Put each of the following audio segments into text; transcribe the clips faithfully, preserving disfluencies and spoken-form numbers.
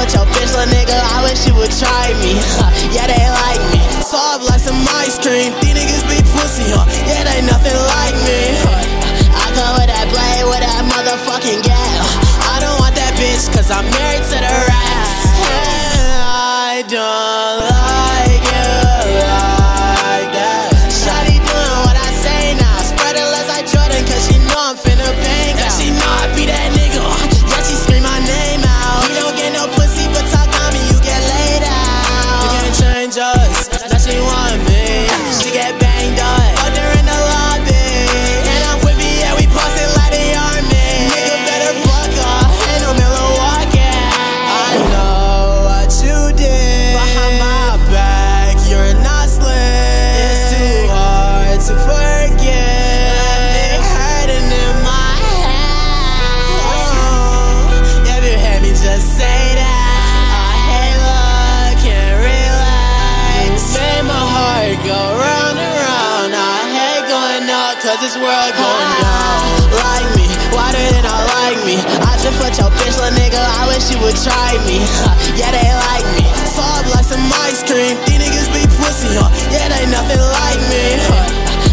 with your bitch, little nigga, I wish you would try me. Yeah, they like me, soft like some ice cream. These niggas be pussy, huh? Yeah, they nothing like me. I come with that blade, with that motherfucking gal. I don't want that bitch, cause I'm married to the rat. I don't like you like that. Shawty doing what I say now, spread it less like Jordan, cause she know I'm finna bang out. She know I be that nigga, yeah, she scream my name out. We don't get no pussy, but talk on me, you get laid out. You can't change us, now she want me, she get banged up. Under in the lobby, and I'm with me, yeah, we postin' like the army. Nigga better block off, ain't no Milwaukee. I know what you did, behind my back, you're not slick. It's too hard to forget. This world going down like me, wider than I like me. I just put your bitch, little nigga, I wish you would try me. Yeah, they like me, soft like some ice cream. These niggas be pussy, huh? Yeah, they nothing like me.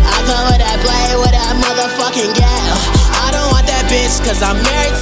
I come with that blade, with that motherfucking gal. I don't want that bitch, cause I'm married